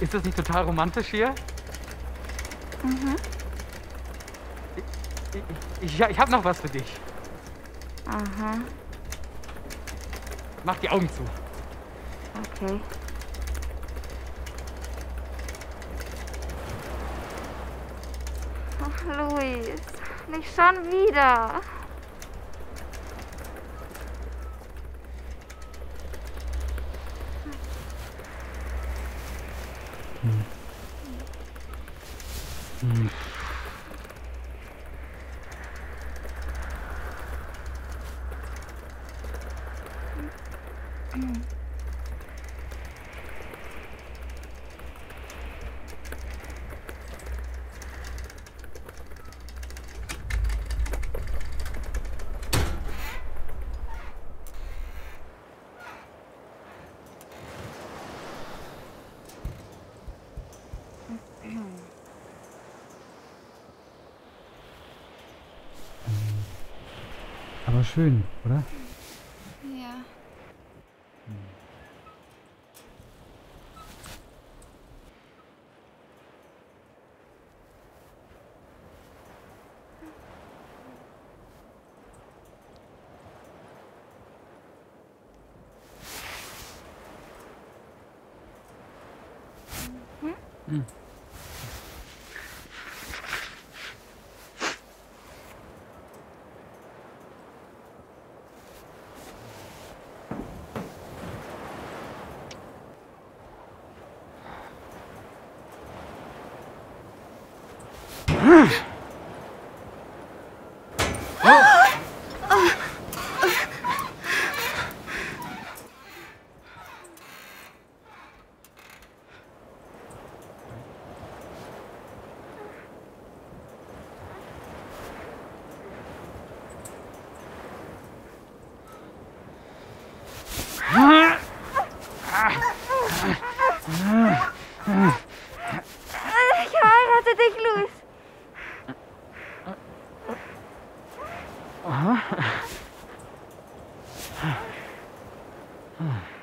Ist das nicht total romantisch hier? Mhm. Ich habe noch was für dich. Aha. Mach die Augen zu. Okay. Ach, Luis, nicht schon wieder. Hm. Aber schön, oder? Ja. Mhm. Aha.